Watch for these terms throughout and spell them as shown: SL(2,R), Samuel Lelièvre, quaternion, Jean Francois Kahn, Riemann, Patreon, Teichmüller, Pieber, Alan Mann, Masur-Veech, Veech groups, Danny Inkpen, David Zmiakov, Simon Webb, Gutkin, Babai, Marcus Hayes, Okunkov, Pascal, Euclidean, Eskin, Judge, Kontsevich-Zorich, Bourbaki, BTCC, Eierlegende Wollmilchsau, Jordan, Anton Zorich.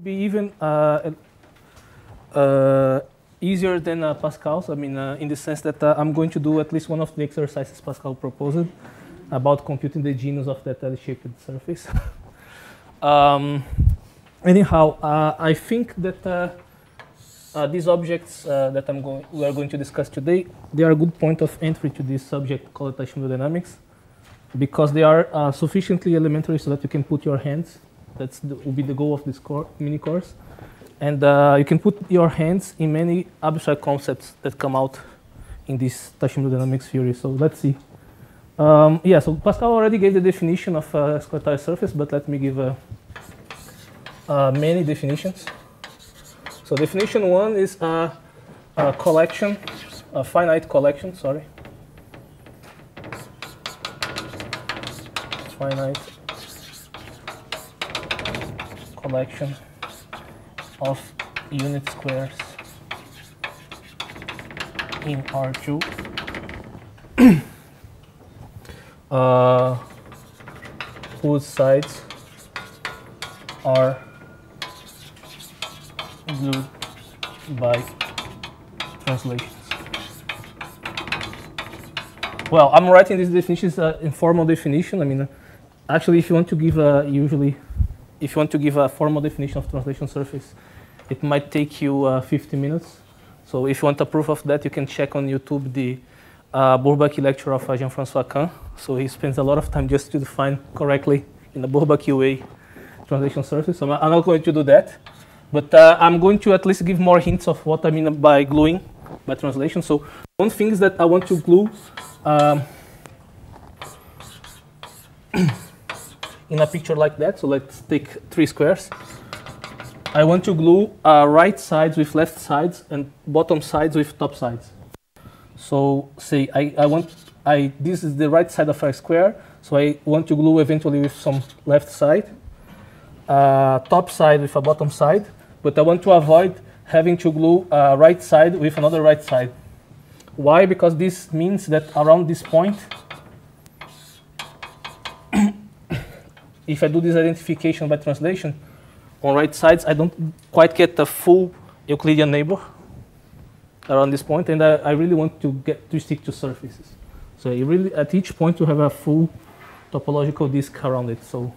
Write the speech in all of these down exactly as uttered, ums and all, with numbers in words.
Be even uh, uh, easier than uh, Pascal's. I mean, uh, in the sense that uh, I'm going to do at least one of the exercises Pascal proposed about computing the genus of that L-shaped surface. um, anyhow, uh, I think that uh, uh, these objects uh, that I'm going, we are going to discuss today, they are a good point of entry to this subject called Teichmüller dynamics, because they are uh, sufficiently elementary so that you can put your hands. That's the, will be the goal of this cor mini course, and uh, you can put your hands in many abstract concepts that come out in this Teichmüller dynamics theory. So let's see. Um, yeah, so Pascal already gave the definition of uh, escalator surface, but let me give uh, uh, many definitions. So definition one is a, a collection, a finite collection. Sorry, finite. Collection of unit squares in R two. uh, whose sides are glued by translations. Well, I'm writing these definitions uh, in formal definition. I mean, uh, actually, if you want to give uh, usually. If you want to give a formal definition of translation surface, it might take you uh, fifty minutes. So if you want a proof of that, you can check on YouTube the uh, Bourbaki lecture of uh, Jean Francois Kahn. So he spends a lot of time just to define correctly, in the Bourbaki way, translation surface. So I'm not going to do that. But uh, I'm going to at least give more hints of what I mean by gluing, by translation. So one thing is that I want to glue um, in a picture like that, so let's take three squares. I want to glue uh, right sides with left sides and bottom sides with top sides. So say I, I want, I this is the right side of our square, so I want to glue eventually with some left side, uh, top side with a bottom side, but I want to avoid having to glue uh, right side with another right side. Why? Because this means that around this point, if I do this identification by translation, on right sides, I don't quite get the full Euclidean neighbor around this point, and I, I really want to get to stick to surfaces. So you really, at each point, you have a full topological disk around it. So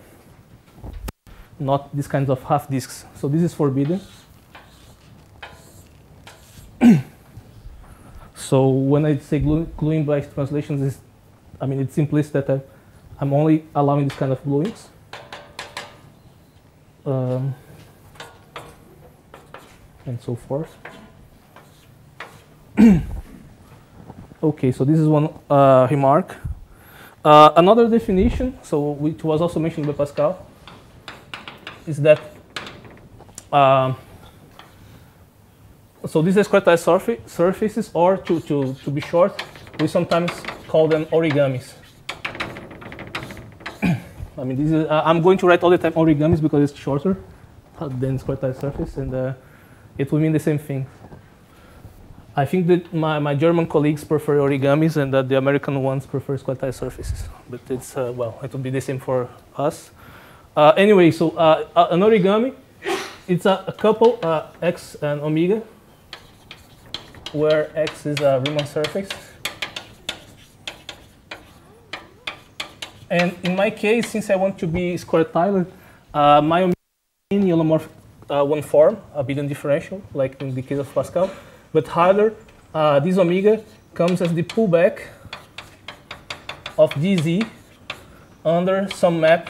not these kinds of half disks. So this is forbidden. So when I say glue, gluing by translations, is, I mean it's implicit that I, I'm only allowing this kind of gluings. Um, and so forth. Okay, so this is one uh, remark. Uh, another definition, so which was also mentioned by Pascal, is that uh, so these escalator surface, surfaces, or to, to, to be short, we sometimes call them origamis. I mean, this is, uh, I'm going to write all the time origamis because it's shorter than square-type surface, and uh, it will mean the same thing. I think that my, my German colleagues prefer origamis, and that the American ones prefer square-type surfaces. But it's, uh, well, it will be the same for us. Uh, anyway, so uh, an origami, it's a, a couple, uh, x and omega, where x is a Riemann surface. And in my case, since I want to be square tiled, uh, my omega is in holomorphic uh, one form, abelian differential, like in the case of Pascal. But harder, uh, this omega comes as the pullback of dz under some map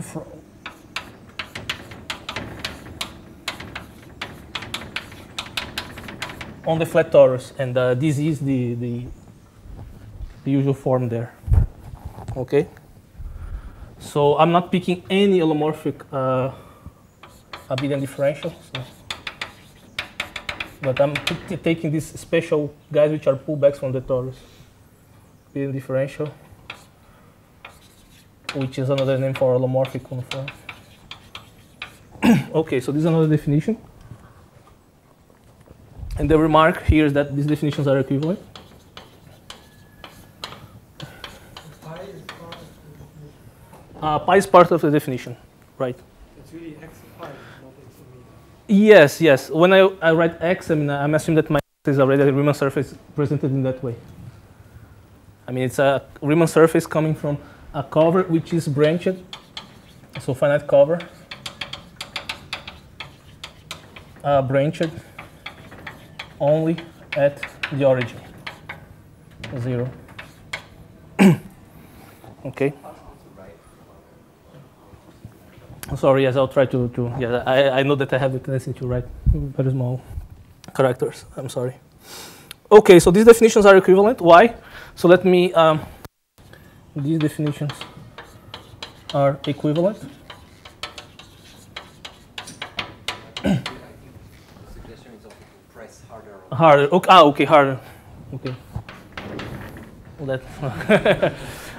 from on the flat torus, and uh, dz is the, the the usual form there. Okay, so I'm not picking any holomorphic uh, abelian differential, so. But I'm taking these special guys which are pullbacks from the torus. Abelian differential, which is another name for holomorphic uniform. Okay, so this is another definition, and the remark here is that these definitions are equivalent. Uh, pi is part of the definition, right? It's really x prime, not x omega. Yes, yes. When I, I write x, I mean, I'm assuming that my x is already a Riemann surface presented in that way. I mean, it's a Riemann surface coming from a cover which is branched, so finite cover, uh, branched only at the origin, zero. Okay. Sorry, yes, I'll try to. to yeah, I, I know that I have a tendency to write very small characters. I'm sorry. Okay, so these definitions are equivalent. Why? So let me. Um, These definitions are equivalent. The suggestion is also to press harder. Harder. Okay. Ah, okay. Harder. Okay. That.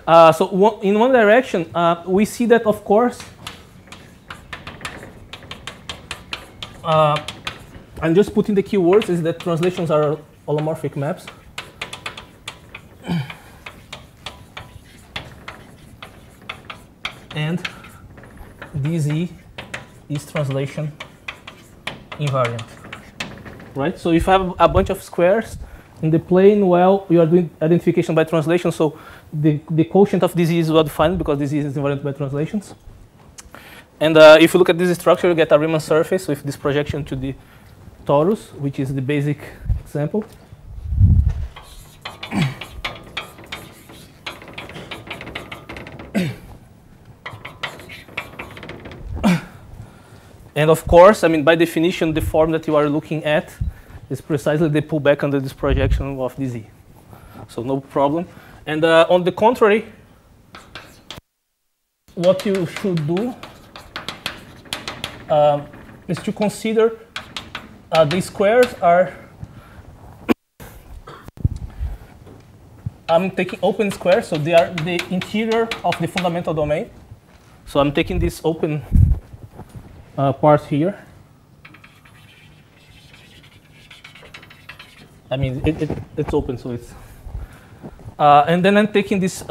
uh, so one, in one direction, uh, we see that, of course. Uh, I'm just putting the keywords. Is that translations are holomorphic maps. And D Z is translation invariant, right? So if I have a bunch of squares in the plane, well, we are doing identification by translation. So the, the quotient of D Z is well defined because D Z is invariant by translations. And uh, if you look at this structure, you get a Riemann surface with this projection to the torus, which is the basic example. And of course, I mean, by definition, the form that you are looking at is precisely the pullback under this projection of D Z. So no problem. And uh, on the contrary, what you should do um, is to consider uh, these squares are, I'm taking open squares, so they are the interior of the fundamental domain. So I'm taking this open Uh, part here. I mean, it, it, it's open, so it's. Uh, and then I'm taking this uh,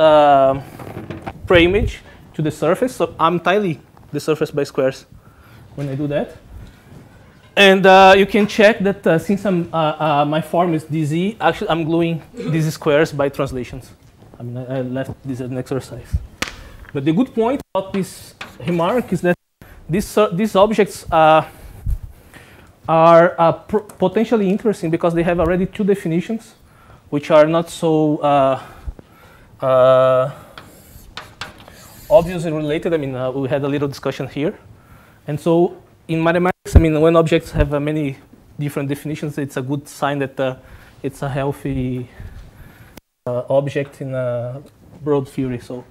preimage to the surface, so I'm tiling the surface by squares when I do that. And uh, you can check that uh, since I'm, uh, uh, my form is D Z, actually I'm gluing these squares by translations. I mean, I, I left this as an exercise. But the good point about this remark is that These, uh, these objects uh, are uh, pr potentially interesting because they have already two definitions, which are not so uh, uh, obviously related. I mean, uh, we had a little discussion here. And so in mathematics, I mean, when objects have uh, many different definitions, it's a good sign that uh, it's a healthy uh, object in a broad theory. So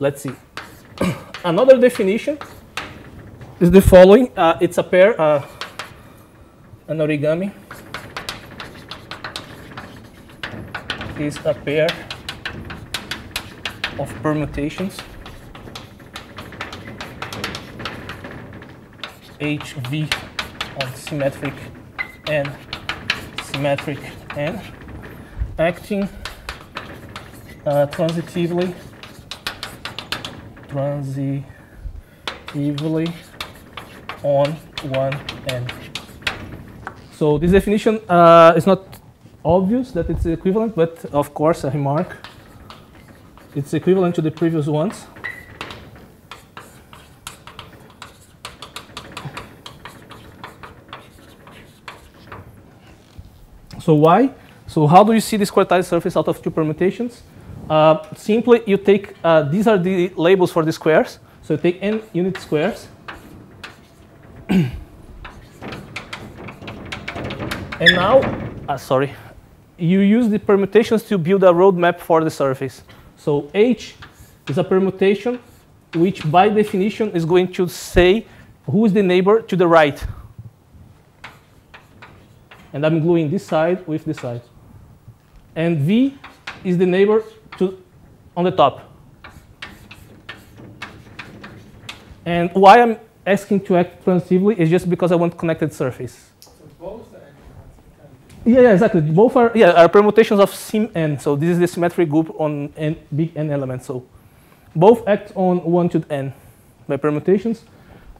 let's see. Another definition is the following. Uh, it's a pair, uh, an origami is a pair of permutations H V of symmetric N, symmetric N, acting uh, transitively, transitively on one end. So this definition uh, is not obvious that it's equivalent, but of course a remark. It's equivalent to the previous ones. So why? So how do you see this quartile surface out of two permutations? Uh, simply you take, uh, these are the labels for the squares. So you take n unit squares. And now, ah, sorry, you use the permutations to build a roadmap for the surface. So H is a permutation which by definition is going to say who is the neighbor to the right. And I'm gluing this side with this side. And V is the neighbor to on the top. And why I'm asking to act transitively is just because I want connected surface. So both are yeah, yeah, exactly. Both are yeah are permutations of sim n. So this is the symmetric group on n, big n elements. So both act on one to n by permutations.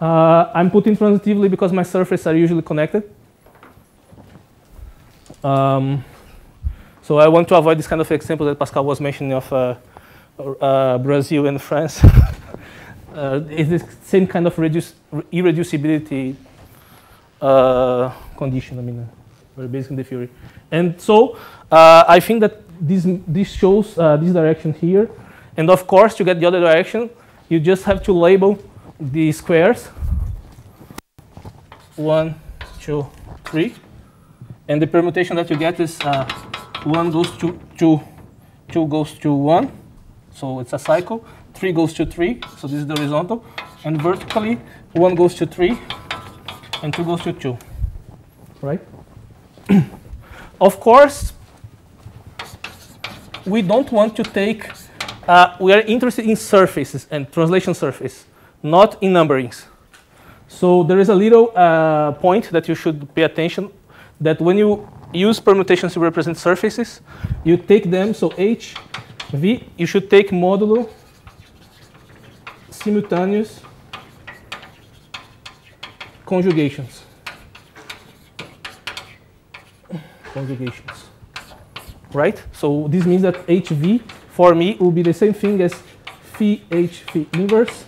Uh, I'm putting transitively because my surfaces are usually connected. Um, so I want to avoid this kind of example that Pascal was mentioning of uh, uh, Brazil and France. uh, it's the same kind of reduce, irreducibility uh, condition, I mean, uh, very basic in the theory. And so uh, I think that this, this shows uh, this direction here. And of course, to get the other direction, you just have to label the squares, one, two, three. And the permutation that you get is uh, one goes to two, two goes to one, so it's a cycle. Three goes to three, so this is the horizontal. And vertically, one goes to three, and two goes to two, right? Of course, we don't want to take, uh, we are interested in surfaces and translation surface, not in numberings. So there is a little uh, point that you should pay attention, that when you use permutations to represent surfaces, you take them, so H, V, you should take modulo simultaneous conjugations. Conjugations, right? So this means that H V for me will be the same thing as phi H phi inverse,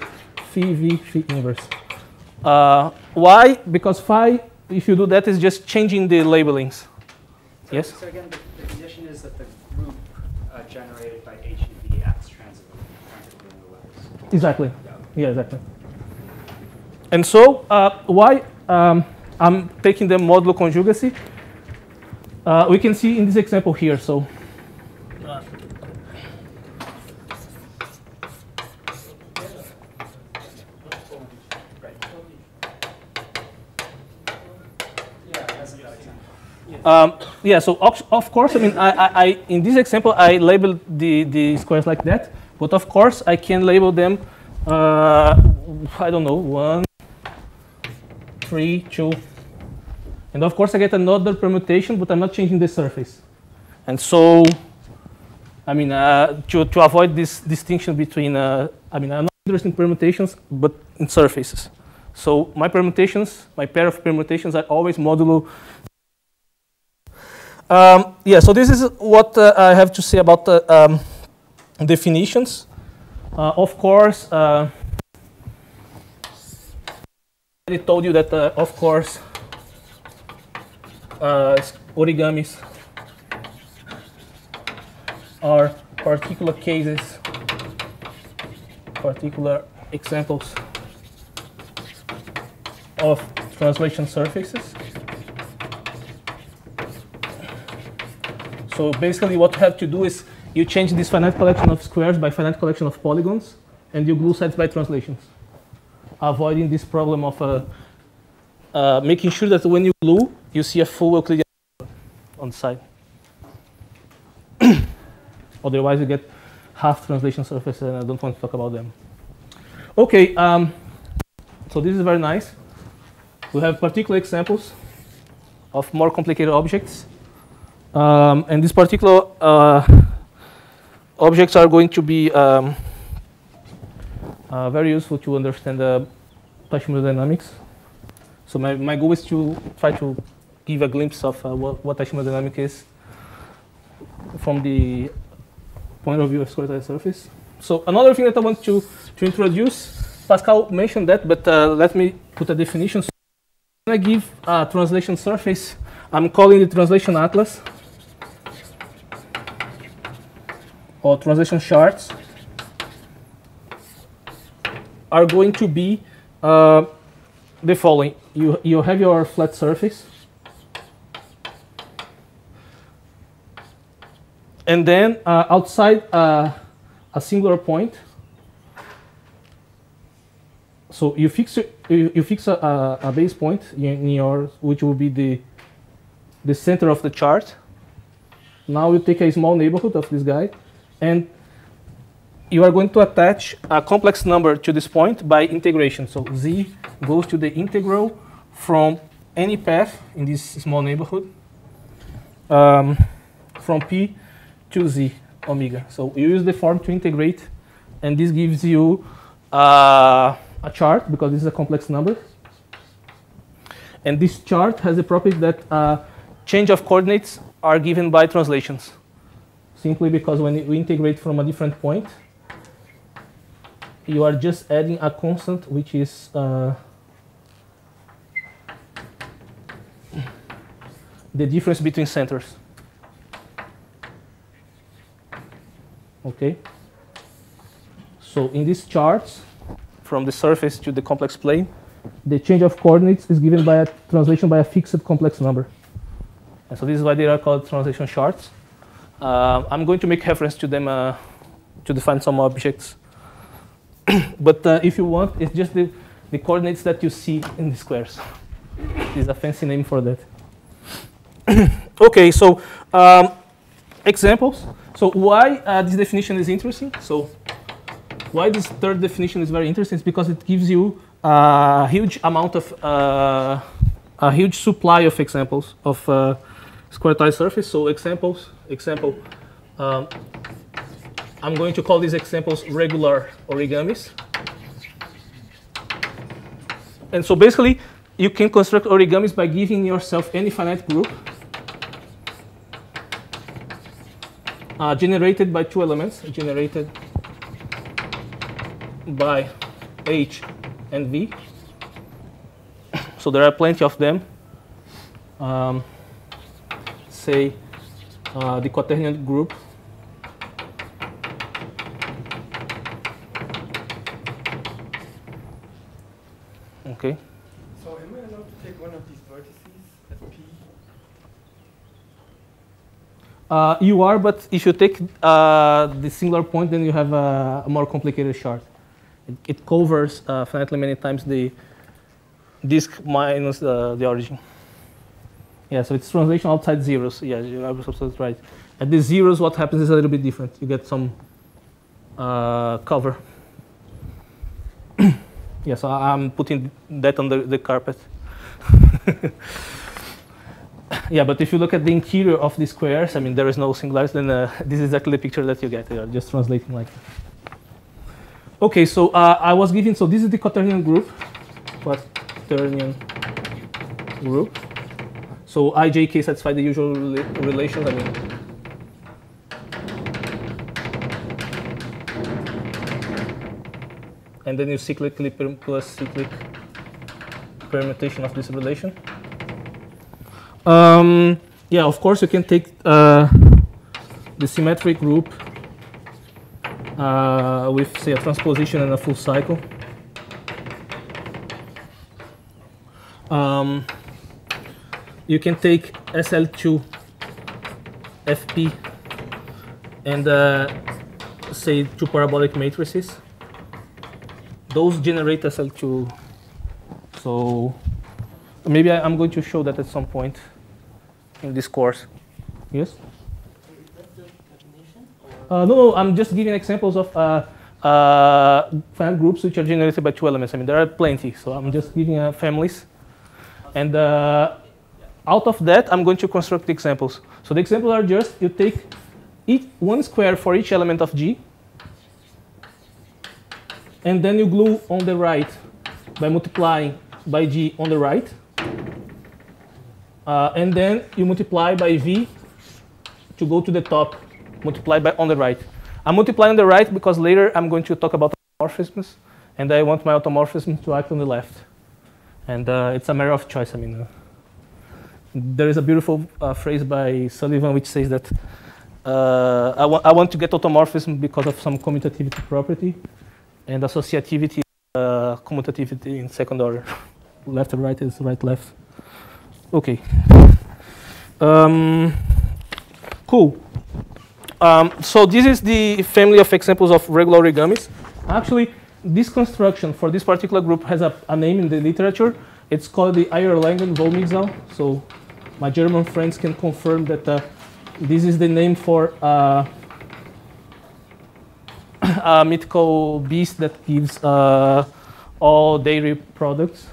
phi V phi inverse. Uh, why? Because phi, if you do that, is just changing the labelings. So, yes? So again, the, the condition is that the group uh, generated by H and V acts transitively in the letters. Exactly. Yeah, okay. Yeah, exactly. And so uh, why um, I'm taking the modulo conjugacy? Uh, we can see in this example here. So, um, yeah. So of, of course, I mean, I, I, I in this example I labeled the the squares like that, but of course I can label them. Uh, I don't know, one, three, two. And of course, I get another permutation, but I'm not changing the surface. And so, I mean, uh, to, to avoid this distinction between, uh, I mean, I'm not interested in permutations, but in surfaces. So my permutations, my pair of permutations are always modulo. Um, yeah, so this is what uh, I have to say about the uh, um, definitions. Uh, of course, uh, I told you that, uh, of course, Uh, origamis are particular cases, particular examples of translation surfaces. So basically what you have to do is you change this finite collection of squares by finite collection of polygons, and you glue sets by translations, avoiding this problem of uh, uh, making sure that when you glue, you see a full Euclidean on the side. Otherwise, you get half translation surfaces, and I don't want to talk about them. Okay, um, so this is very nice. We have particular examples of more complicated objects. Um, and these particular uh, objects are going to be um, uh, very useful to understand the Teichmüller dynamics. So my, my goal is to try to give a glimpse of uh, what, what Teichmüller dynamic is from the point of view of square surface. So another thing that I want to, to introduce, Pascal mentioned that, but uh, let me put a definition. So when I give a translation surface, I'm calling it translation atlas or translation charts are going to be uh, the following. You, you have your flat surface, and then uh, outside uh, a singular point, so you fix you, you fix a, a base point in your, which will be the the center of the chart. Now you take a small neighborhood of this guy, and you are going to attach a complex number to this point by integration. So z goes to the integral from any path in this small neighborhood um, from p to z omega. So you use the form to integrate, and this gives you uh, a chart, because this is a complex number. And this chart has the property that uh, change of coordinates are given by translations, simply because when we integrate from a different point, you are just adding a constant which is uh, the difference between centers. Okay. So in these charts, from the surface to the complex plane, the change of coordinates is given by a translation by a fixed complex number. And so this is why they are called translation charts. Uh, I'm going to make reference to them uh, to define some objects. But uh, if you want, it's just the, the coordinates that you see in the squares. There's a fancy name for that. Okay, so um, examples. So why uh, this definition is interesting? So why this third definition is very interesting is because it gives you a huge amount of uh, a huge supply of examples of uh, squaretized surface. So examples, example. Um, I'm going to call these examples regular origamis. And so basically, you can construct origamis by giving yourself any finite group uh, generated by two elements, generated by H and V. So there are plenty of them. Um, say uh, the quaternion group . Okay. So am I allowed to take one of these vertices as P? Uh, you are, but if you take uh, the singular point, then you have a, a more complicated chart. It, it covers uh, finitely many times the disk minus uh, the origin. Yeah, so it's translation outside zeros. Yeah, you are absolutely right. At the zeros, what happens is a little bit different. You get some uh, cover. Yes, I'm putting that on the, the carpet. Yeah, but if you look at the interior of the squares, I mean, there is no singulars, then uh, this is exactly the picture that you get. You are just translating like that. OK, so uh, I was giving, so this is the quaternion group. Quaternion group. So I, J, K satisfy the usual rela relations. I mean, and then you cyclically plus cyclic permutation of this relation. Um, yeah, of course, you can take uh, the symmetric group uh, with, say, a transposition and a full cycle. Um, you can take S L two F P and, uh, say, two parabolic matrices. Those generate S L two. So maybe I, I'm going to show that at some point in this course. Yes? Is that the definition? Uh, no, no, I'm just giving examples of uh, uh, finite groups which are generated by two elements. I mean, there are plenty. So I'm just giving uh, families. And uh, out of that, I'm going to construct the examples. So the examples are just you take each one square for each element of G. And then you glue on the right by multiplying by G on the right. Uh, and then you multiply by V to go to the top, multiply by on the right. I'm multiplying on the right because later I'm going to talk about automorphisms. And I want my automorphism to act on the left. And uh, it's a matter of choice. I mean, uh, there is a beautiful uh, phrase by Sullivan which says that uh, I, wa I want to get automorphism because of some commutativity property. And associativity, uh, commutativity in second order. Left and right is right, left. OK. Um, cool. Um, so this is the family of examples of regular origamis. Actually, this construction for this particular group has a, a name in the literature. It's called the Eierlegende Wollmilchsau. So my German friends can confirm that uh, this is the name for uh, a mythical beast that gives uh, all dairy products,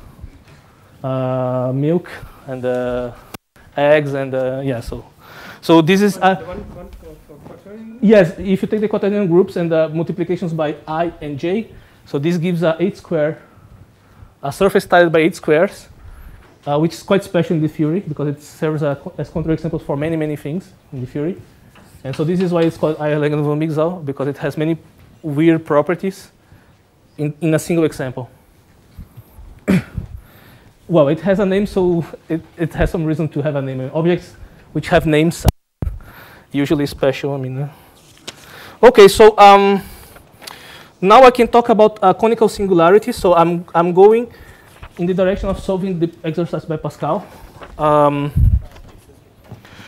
uh, milk and uh, eggs, and uh, yeah. So, so this is uh, the one, one for, for quaternion. Yes, if you take the quaternion groups and the multiplications by I and J, so this gives a eight square a surface titled by eight squares, uh, which is quite special in the theory because it serves a, as counterexample for many, many things in the theory. And so this is why it's called Eierlegende Wollmilchsau, because it has many weird properties in, in a single example. Well, it has a name, so it, it has some reason to have a name. Objects which have names are usually special. I mean, uh, okay, so um, now I can talk about uh, conical singularities. So I'm I'm going in the direction of solving the exercise by Pascal. Um,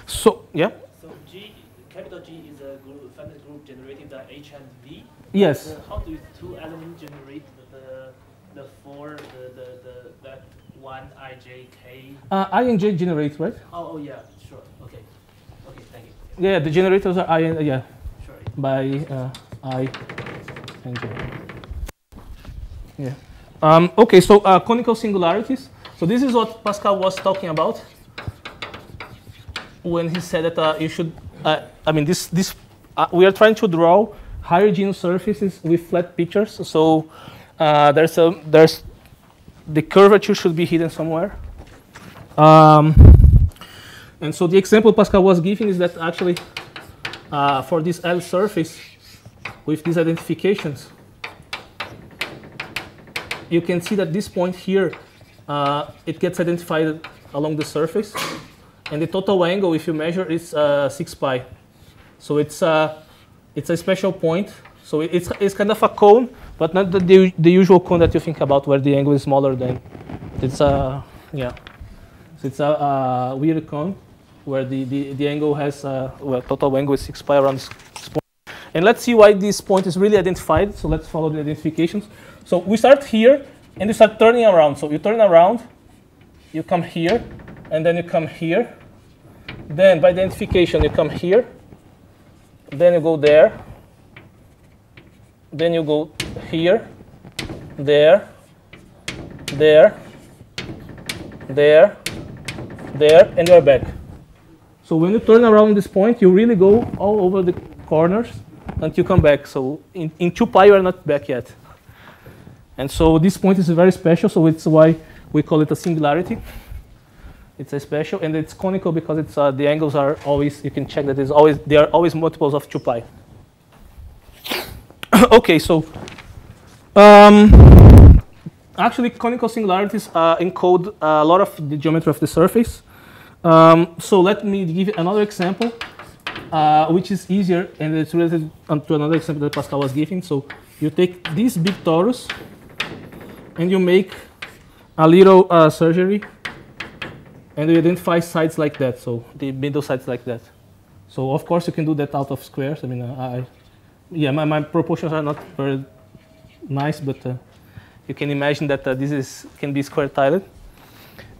so yeah. So G, capital G, is a group, finite group generated by H and V. Yes. Uh, how do two elements generate the the four the the, the that one I J K? Uh, I and J generate, right? Oh, oh yeah, sure. Okay, okay, thank you. Yeah, yeah, the generators are I and uh, yeah. Sure. By uh, I and J. Yeah. Um, okay, so uh, conical singularities. So this is what Pascal was talking about when he said that uh, you should. Uh, I mean, this this uh, we are trying to draw homogeneous surfaces with flat pictures. So uh, there's a there's the curvature should be hidden somewhere. Um, and so the example Pascal was giving is that actually uh, for this L surface with these identifications, you can see that this point here, uh, it gets identified along the surface. And the total angle, if you measure, is uh, six pi. So it's, uh, it's a special point. So it's, it's kind of a cone, but not the, the, the usual cone that you think about where the angle is smaller than. It's a, yeah. So it's a, a weird cone where the, the, the angle has, a, well, total angle is six pi around this point. And let's see why this point is really identified. So let's follow the identifications. So we start here, and you start turning around. So you turn around, you come here, and then you come here. Then by identification, you come here. Then you go there. Then you go here, there, there, there, there, and you're back. So when you turn around this point, you really go all over the corners until you come back. So in, in two pi, you are not back yet. And so this point is very special, so it's why we call it a singularity. It's a special, and it's conical because it's, uh, the angles are always, you can check that it's always, they are always multiples of two pi. Okay, so um, actually conical singularities uh, encode a lot of the geometry of the surface. Um, so let me give you another example, uh, which is easier, and it's related to another example that Pascal was giving. So you take this big torus, and you make a little uh, surgery, and you identify sides like that. So the middle sides like that. So of course you can do that out of squares. I mean, uh, I. Yeah, my, my proportions are not very nice, but uh, you can imagine that uh, this is can be square tiled.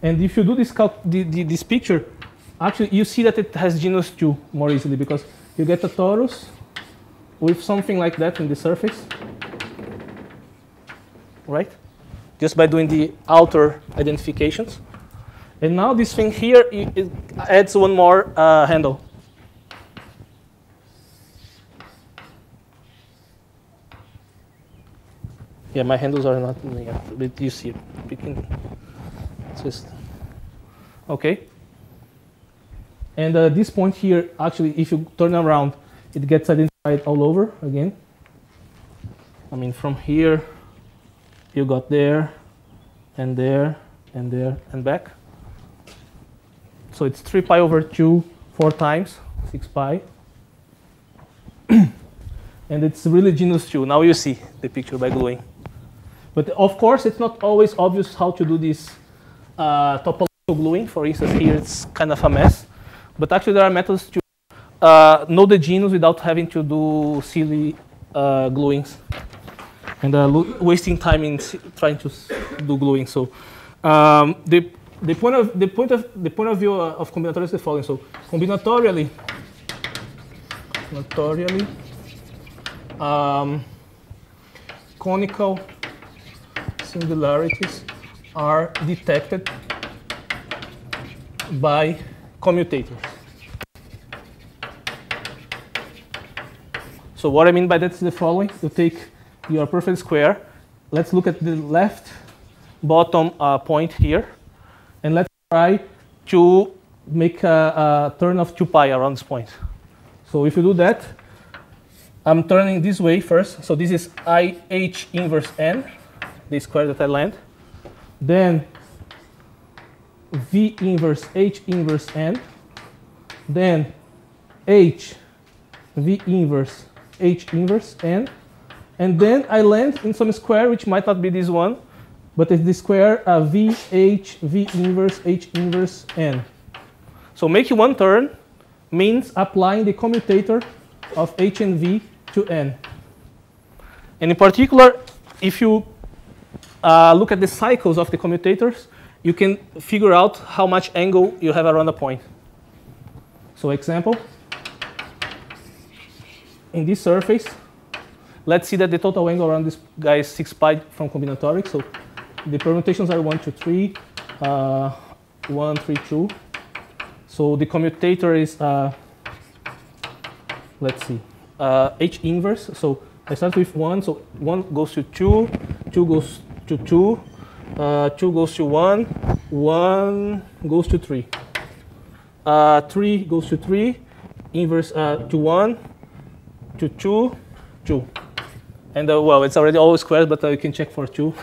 And if you do this calc the, the, this picture, actually you see that it has genus two more easily because you get a torus with something like that in the surface, right? Just by doing the outer identifications. And now this thing here it, it adds one more uh, handle. Yeah, my handles are not in yet, but you see, we can just, okay. And uh, this point here, actually, if you turn around, it gets identified all over again. I mean, from here, you got there, and there, and there, and back. So it's three pi over two, four times, six pi. And it's really genus two. Now you see the picture by gluing. But of course, it's not always obvious how to do this uh, topological gluing. For instance, here it's kind of a mess. But actually, there are methods to uh, know the genus without having to do silly uh, gluings and uh, wasting time in trying to do gluing. So um, the the point of the point of the point of view of combinatorics is the following. So combinatorially, combinatorially, um, conical singularities are detected by commutators. So what I mean by that is the following. You take your perfect square. Let's look at the left bottom uh, point here. And let's try to make a, a turn of two pi around this point. So if you do that, I'm turning this way first. So this is I H inverse n, the square that I land. Then V inverse H inverse n. Then H V inverse H inverse n. And then I land in some square, which might not be this one, but it's the square uh, V H V inverse H inverse n. So making one turn means applying the commutator of H and V to n. And in particular, if you uh, look at the cycles of the commutators, you can figure out how much angle you have around a point. So example, in this surface, let's see that the total angle around this guy is six pi from combinatorics. So the permutations are one, two, three, uh, one, three, two. So the commutator is, uh, let's see, uh, H inverse. So I start with one. So one goes to two, two goes to two. Uh, two goes to one, one goes to three, uh, three goes to three, inverse uh, to one, to two, two. And uh, well, it's already all squares, but uh, you can check for two.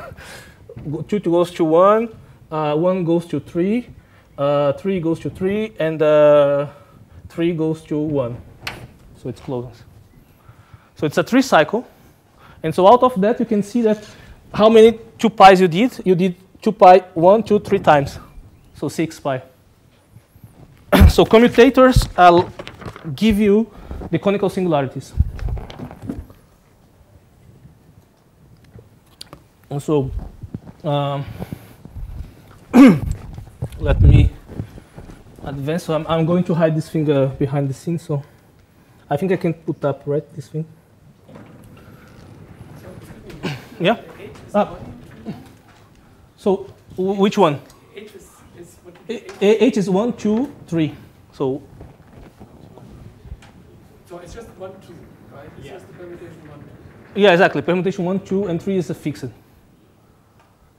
two, two goes to one, uh, one goes to three, uh, three goes to three, and uh, three goes to one. So it's closed. So it's a three cycle. And so out of that, you can see that how many two pi's you did? You did two pi one, two, three times. So six pi. So commutators uh, give you the conical singularities. And so um, let me advance. So I'm, I'm going to hide this finger behind the scene. So I think I can put up, right, this thing. Yeah? Uh, so, which one? H is, is what H, H is one, two, three. So, so it's just one, two, right? It's yeah. just the permutation one, two. Yeah, exactly. Permutation one, two, and three is a fixed.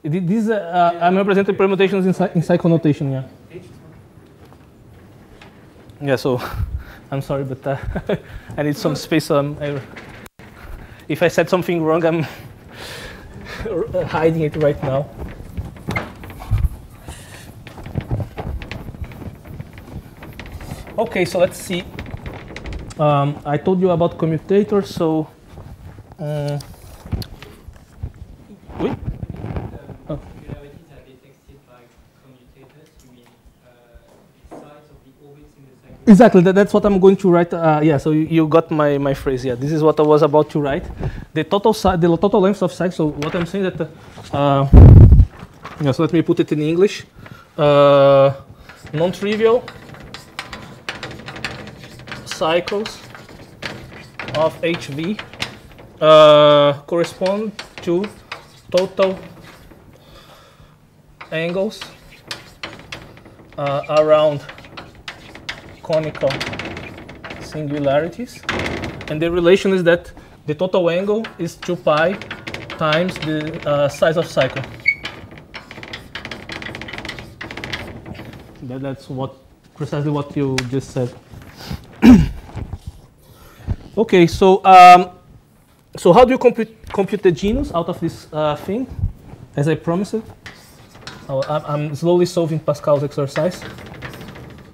It, these uh, yeah. I'm representing permutations in, in cycle notation. Yeah. H is one. Yeah. So, I'm sorry, but uh, I need some space. Um, I, if I said something wrong, I'm hiding it right now. Okay, so let's see. Um, I told you about commutators, so. Uh, oui? Oh. Exactly, that, that's what I'm going to write. Uh, yeah, so you, you got my, my phrase. Yeah, this is what I was about to write. The total si the total length of cycles. So what I'm saying that, uh, yeah, so let me put it in English. Uh, non-trivial cycles of H V uh, correspond to total angles uh, around conical singularities, and the relation is that the total angle is two pi times the uh, size of cycle. That, that's what precisely what you just said. Okay, so um, so how do you compute compute the genus out of this uh, thing? As I promised, oh, I'm slowly solving Pascal's exercise.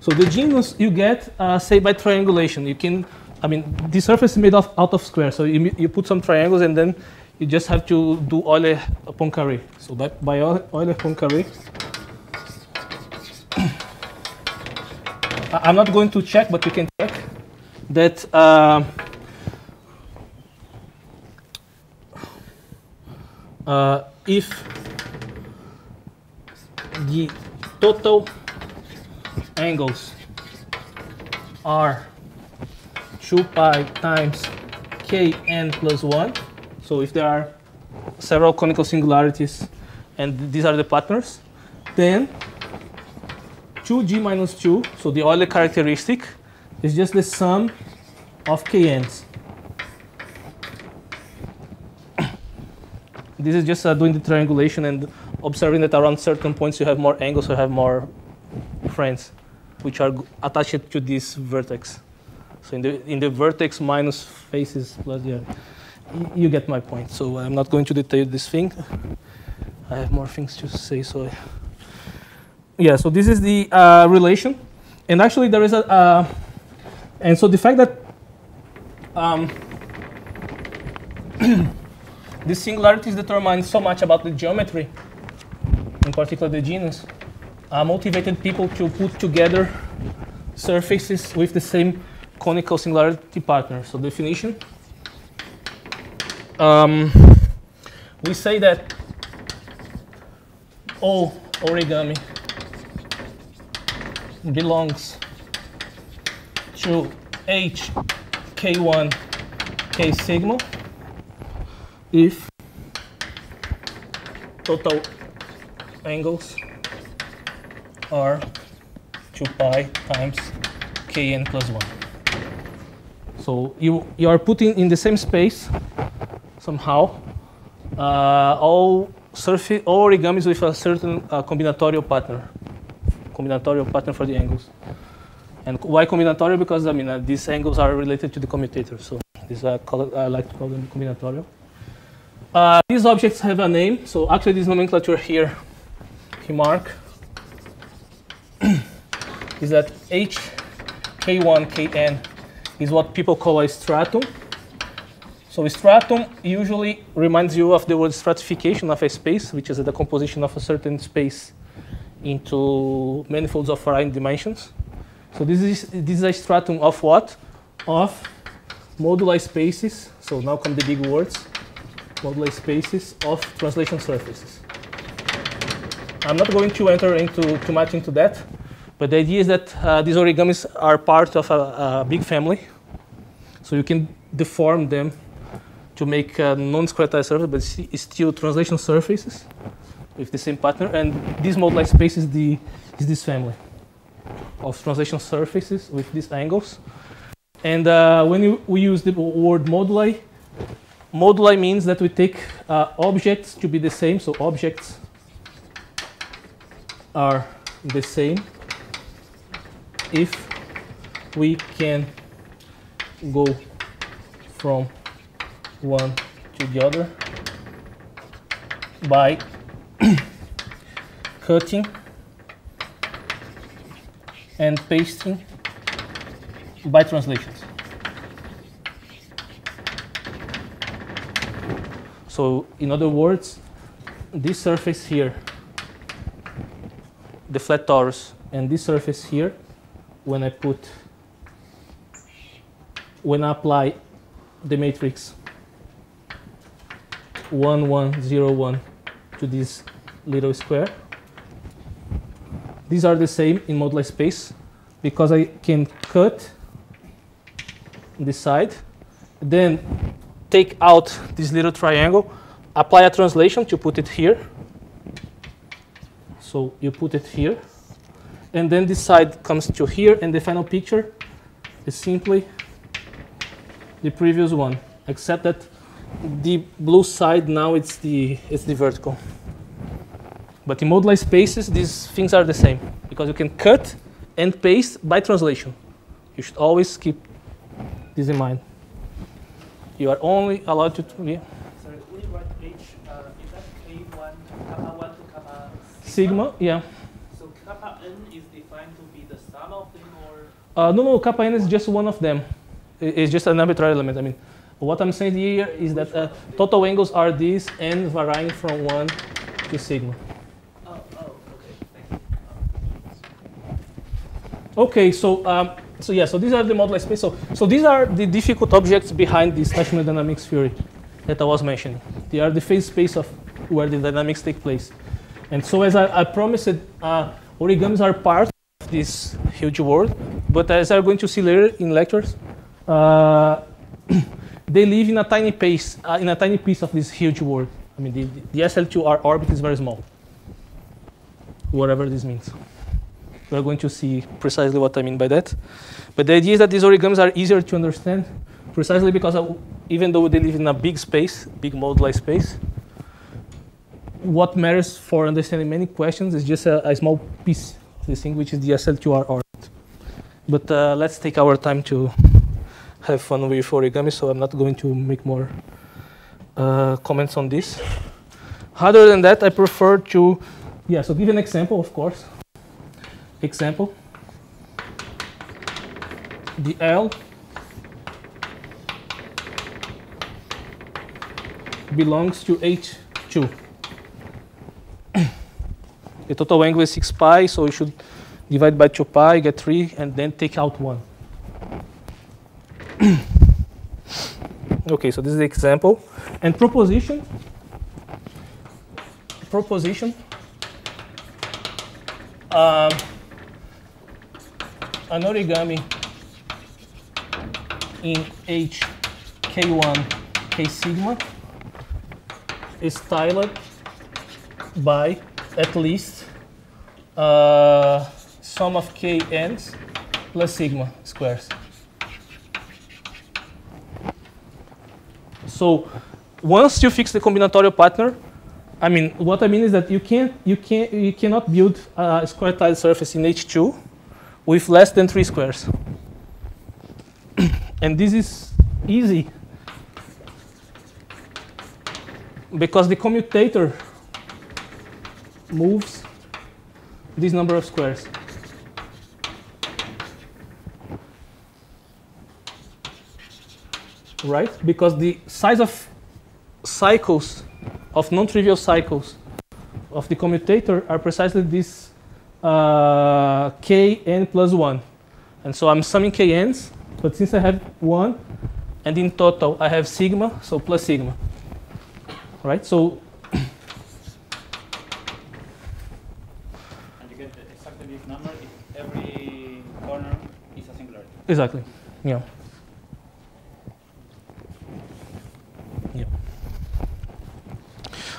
So the genus you get, uh, say, by triangulation. You can, I mean, the surface is made of, out of squares. So you, you put some triangles, and then you just have to do Euler-Poincaré. So by, by Euler-Poincaré, I'm not going to check, but you can check that uh, uh, if the total angles are two pi times kn plus one. So if there are several conical singularities and these are the partners, then two g minus two, so the Euler characteristic, is just the sum of kn's. This is just uh, doing the triangulation and observing that around certain points you have more angles or have more friends, which are attached to this vertex. So in the in the vertex minus faces plus yeah, you get my point. So I'm not going to detail this thing. I have more things to say. So yeah, so this is the uh, relation, and actually there is a uh, and so the fact that um, the singularities determine so much about the geometry, in particular the genus, uh, motivated people to put together surfaces with the same conical singularity partner. So definition, um, we say that all origami belongs to H K one K sigma if total angles are two pi times kn plus one. So you, you are putting in the same space somehow uh, all surface all origamis with a certain uh, combinatorial pattern, combinatorial pattern for the angles. And why combinatorial? Because I mean uh, these angles are related to the commutator, so these are called, I like to call them combinatorial. Uh, these objects have a name, so actually this nomenclature here, remark, is that H K one Kn is what people call a stratum. So a stratum usually reminds you of the word stratification of a space, which is the composition of a certain space into manifolds of varying dimensions. So this is this is a stratum of what? Of moduli spaces. So now come the big words. Moduli spaces of translation surfaces. I'm not going to enter into too much into that, but the idea is that uh, these origamis are part of a, a big family, so you can deform them to make a non-discretized surface, but it's still translation surfaces with the same pattern. And this moduli space is the is this family of translation surfaces with these angles. And uh, when you, we use the word moduli. Moduli means that we take uh, objects to be the same, so objects are the same if we can go from one to the other by cutting and pasting by translations. So in other words, this surface here, the flat torus, and this surface here, when I put, when I apply the matrix one, one, zero, one to this little square, these are the same in moduli space because I can cut this side, then take out this little triangle, apply a translation to put it here. So you put it here. And then this side comes to here, and the final picture is simply the previous one, except that the blue side now it's the, it's the vertical. But in moduli spaces, these things are the same, because you can cut and paste by translation. You should always keep this in mind. You are only allowed to. Yeah. Sorry, we write H. Uh, is that K one, kappa one to kappa sigma? Sigma, yeah. So kappa n is defined to be the sum of them, or? Uh, no, no, kappa n is just one of them. It's just an arbitrary element. I mean, what I'm saying here is that uh, total angles are these n varying from one to sigma. Oh, oh, okay. Thank you. Okay, so. Um, So yeah, so these are the moduli space. So, so these are the difficult objects behind this Teichmüller dynamics theory that I was mentioning. They are the phase space of where the dynamics take place. And so as I, I promised, uh, origamis are part of this huge world. But as I'm going to see later in lectures, uh, they live in a tiny piece, uh, in a tiny piece of this huge world. I mean, the, the S L two R orbit is very small, whatever this means. We're going to see precisely what I mean by that. But the idea is that these origamis are easier to understand precisely because even though they live in a big space, big moduli space, what matters for understanding many questions is just a, a small piece of this thing, which is the S L two R orbit. But uh, let's take our time to have fun with origami, so I'm not going to make more uh, comments on this. Other than that, I prefer to, yeah, so give an example, of course. Example, the L belongs to H two. The total angle is six pi, so you should divide by two pi, get three, and then take out one. Okay, so this is the example. And proposition, proposition, um, an origami in H K one K sigma is styled by at least uh, sum of K n's plus sigma squares. So once you fix the combinatorial pattern, I mean, what I mean is that you can't, you can't, you cannot build a square-tiled surface in H two with less than three squares. And this is easy because the commutator moves this number of squares. Right? Because the size of cycles, of non-trivial cycles of the commutator are precisely this uh, kn plus one. And so I'm summing kn's, but since I have one, and in total I have sigma, so plus sigma. Right? So and you get exactly this number if every corner is a singularity. Exactly. Yeah.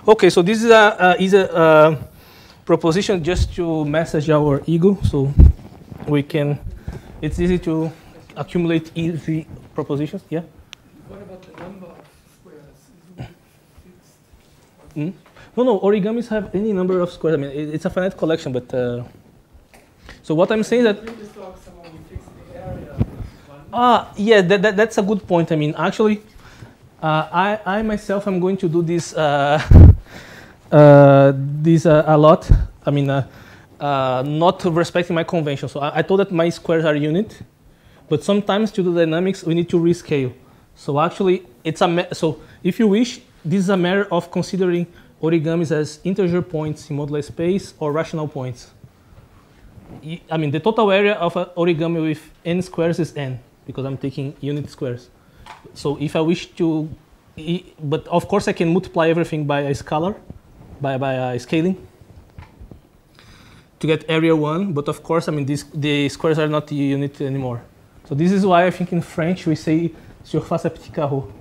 Okay, so this is a, uh, is a uh, proposition just to massage our ego, so we can. It's easy to accumulate easy propositions. Yeah. What about the number of squares? Is it fixed? Mm? No, no. Origamis have any number of squares. I mean, it, it's a finite collection, but. Uh, so what I'm saying that. Ah, yeah. That, that that's a good point. I mean, actually, uh, I I myself am going to do this. Uh, Uh, this uh, a lot, I mean, uh, uh, not respecting my convention. So I, I told that my squares are unit, but sometimes to do dynamics, we need to rescale. So actually, it's a, so if you wish, this is a matter of considering origamis as integer points in modular space or rational points. I mean, the total area of an origami with n squares is n, because I'm taking unit squares. So if I wish to, but of course I can multiply everything by a scalar, by, by uh, scaling to get area one, but of course, I mean, these, the squares are not the unit anymore. So this is why I think in French we say surface à petit carreau,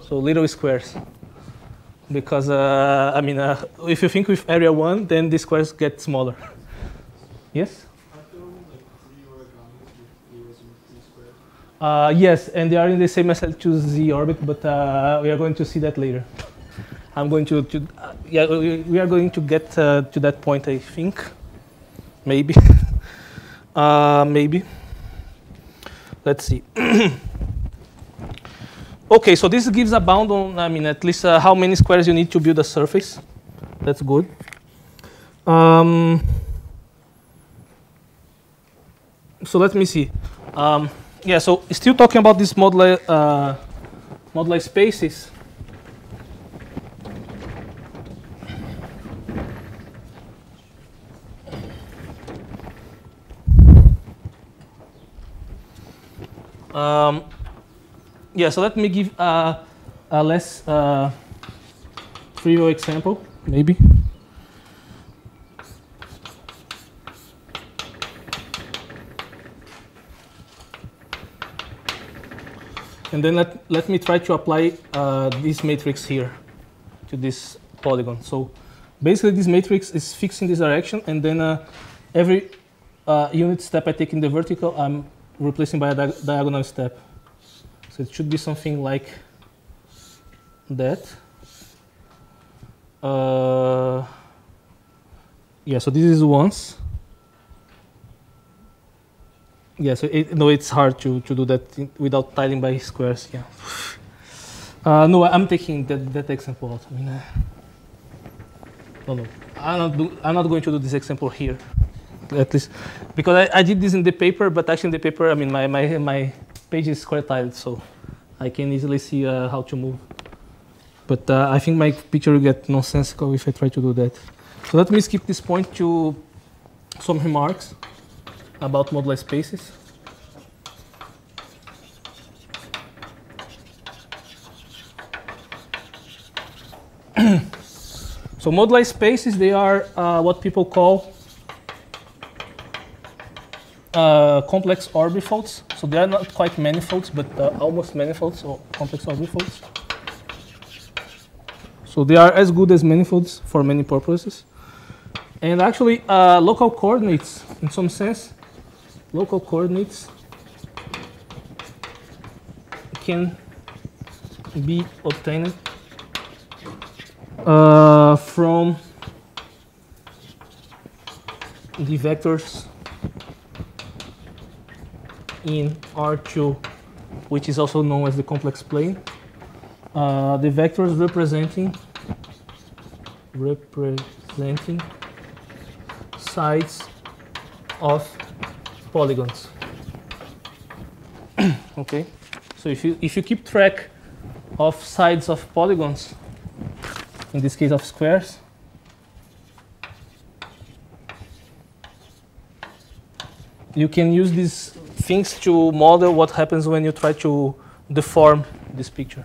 so little squares. Because, uh, I mean, uh, if you think with area one, then the squares get smaller. Yes? Are there only like three origamis with areas in three squares? Uh, yes, and they are in the same S L two Z orbit, but uh, we are going to see that later. I'm going to, to uh, yeah, we, we are going to get uh, to that point, I think, maybe, uh, maybe. Let's see. Okay, so this gives a bound on, I mean, at least uh, how many squares you need to build a surface. That's good. Um, so let me see. Um, yeah, so still talking about these modular, uh, modular spaces. Um, yeah, so let me give uh, a less uh, trivial example, maybe. And then let, let me try to apply uh, this matrix here to this polygon. So basically this matrix is fixed in this direction, and then uh, every uh, unit step I take in the vertical, I'm replacing by a di diagonal step. So it should be something like that. Uh, Yeah, so this is once. Yeah, so it, no, it's hard to, to do that in, without tiling by squares. Yeah. Uh, no, I'm taking that, that example out. I mean, uh, no, no, I'm not, do, I'm not going to do this example here, at least, because I, I did this in the paper. But actually, in the paper, I mean, my my my page is square tiled, so I can easily see uh, how to move. But uh, I think my picture will get nonsensical if I try to do that. So let me skip this point to some remarks about modular spaces. So modular spaces, they are uh, what people call uh, complex orbifolds. So they are not quite manifolds, but uh, almost manifolds or complex orbifolds. So they are as good as manifolds for many purposes. And actually, uh, local coordinates, in some sense, local coordinates can be obtained uh, from the vectors in R two, which is also known as the complex plane. Uh, the vectors representing representing sides of polygons. Okay, so if you if you keep track of sides of polygons, in this case of squares, you can use these things to model what happens when you try to deform this picture.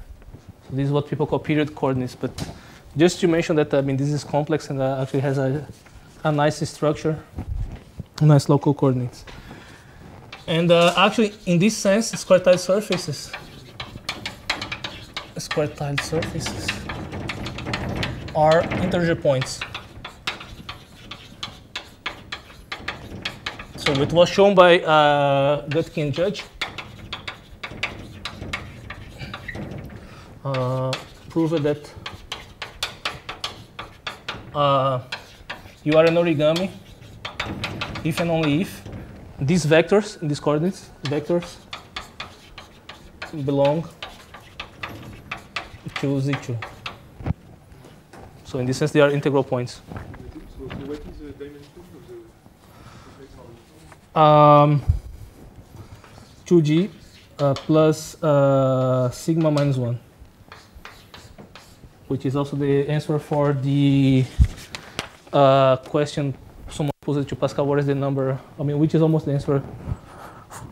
So this is what people call period coordinates. But just to mention that, I mean, this is complex and uh, actually has a a nice structure, nice local coordinates. And uh, actually, in this sense, square tiled surfaces, square tiled surfaces are integer points. So it was shown by uh, Gutkin and Judge. Uh, Proved that uh, you are an origami if and only if these vectors, these coordinates, vectors belong to Z two. So in this sense, they are integral points. So, so what is the dimension of the um, two G uh, plus uh, sigma minus one, which is also the answer for the uh, question someone posed to Pascal, what is the number? I mean, which is almost the answer.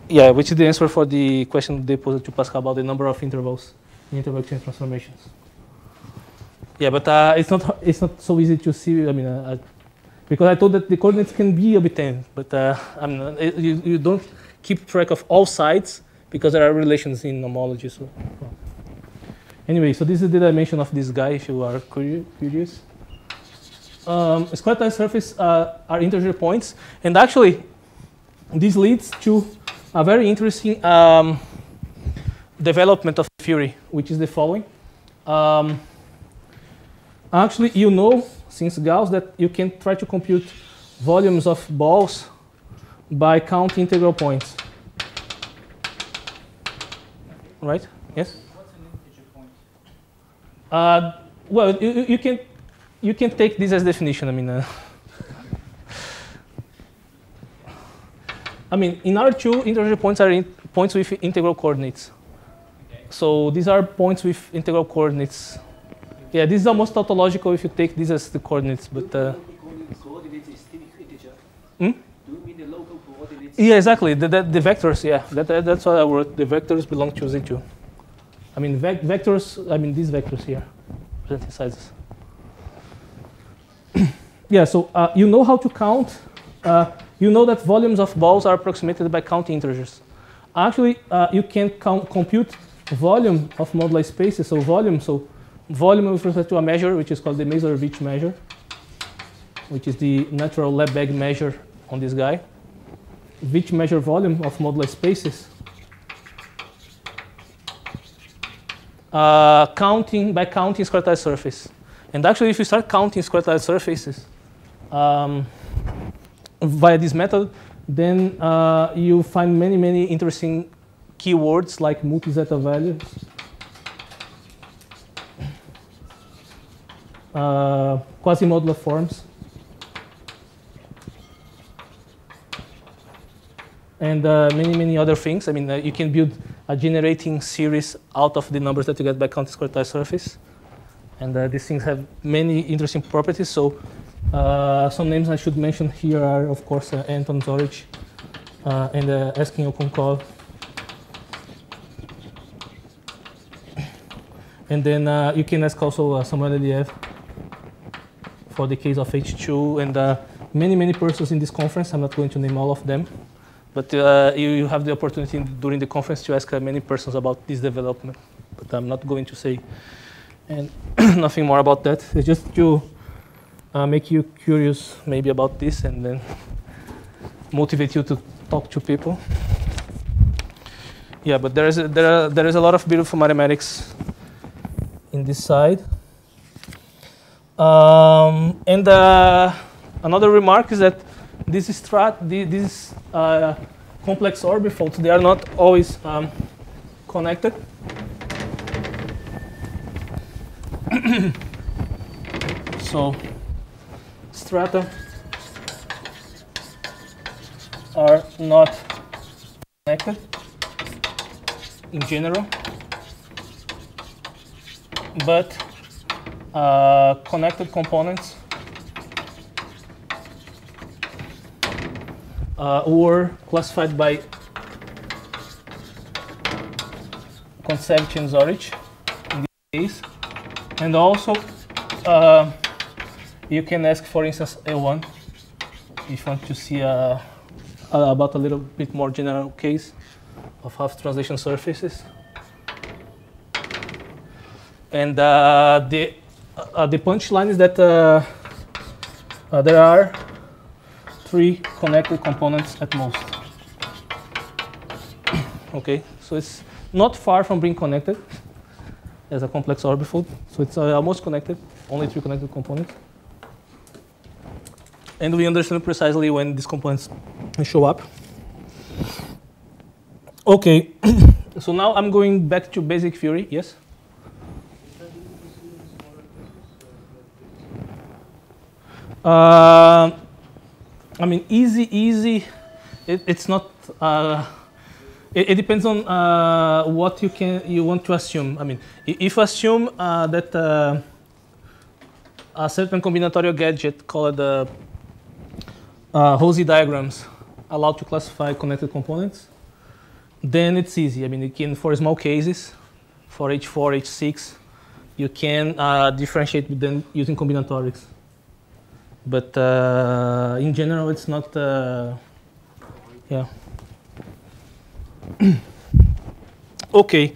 Yeah, which is the answer for the question they posed to Pascal about the number of intervals in interval exchange transformations. Yeah, but uh, it's not it's not so easy to see. I mean, uh, because I thought that the coordinates can be obtained, but uh, I mean, you, you don't keep track of all sides because there are relations in homology. So. Anyway, so this is the dimension of this guy, if you are curious. Um, square tiled surfaces uh, are integer points. And actually, this leads to a very interesting um, development of theory, which is the following. Um, actually, you know, since Gauss, that you can try to compute volumes of balls by counting integral points. Right? Yes? Uh, well, you, you can you can take this as definition. I mean, uh, I mean, in R two, integer points are in points with integral coordinates. Okay. So these are points with integral coordinates. Yeah, this is almost tautological if you take this as the coordinates, but. Uh, coordinates is still integer. Hmm? Do you mean the local coordinates? Yeah, exactly. The, the, the vectors. Yeah, that, that, that's what I wrote. The vectors belong to Z two. I mean vec vectors. I mean these vectors here, representing sizes. Yeah. So uh, you know how to count. Uh, you know that volumes of balls are approximated by counting integers. Actually, uh, you can com compute volume of moduli spaces. So volume. So volume with respect to a measure, which is called the Masur-Veech measure, which is the natural lab bag measure on this guy, which measure volume of moduli spaces. Uh, counting by counting square tiled surface. And actually, if you start counting square tiled surfaces, um, via this method, then uh, you find many, many interesting keywords like multi-zeta values. Uh, quasi-modular forms, and uh, many, many other things. I mean, uh, you can build a generating series out of the numbers that you get by counting square-tile surface. And uh, these things have many interesting properties. So uh, some names I should mention here are, of course, uh, Anton Zorich uh, and uh, Eskin, Okunkov. And then uh, you can ask also uh, Samuel Lelièvre for the case of H two, and uh, many, many persons in this conference. I'm not going to name all of them, but uh, you, you have the opportunity during the conference to ask uh, many persons about this development. But I'm not going to say and nothing more about that. It's just to uh, make you curious maybe about this and then motivate you to talk to people. Yeah, but there is a, there are, there is a lot of beautiful mathematics in this side. Um, and uh, another remark is that this strat, the, these uh, complex orbifolds, they are not always um, connected. So strata are not connected in general, but Uh, connected components uh, were classified by Kontsevich and Zorich in this case. And also, uh, you can ask, for instance, A one if you want to see uh, about a little bit more general case of half translation surfaces. And uh, the Uh, the punchline is that uh, uh, there are three connected components at most. Okay, so it's not far from being connected as a complex orbifold. So it's uh, almost connected, only three connected components. And we understand precisely when these components show up. Okay, so now I'm going back to basic theory. Yes? Uh, I mean, easy, easy, it, it's not, uh, it, it depends on uh, what you can, you want to assume. I mean, if you assume uh, that uh, a certain combinatorial gadget called uh, uh, Rosi diagrams allow to classify connected components, then it's easy. I mean, you can, for small cases, for H four, H six, you can uh, differentiate with them using combinatorics. But uh, in general, it's not, uh, yeah. Okay.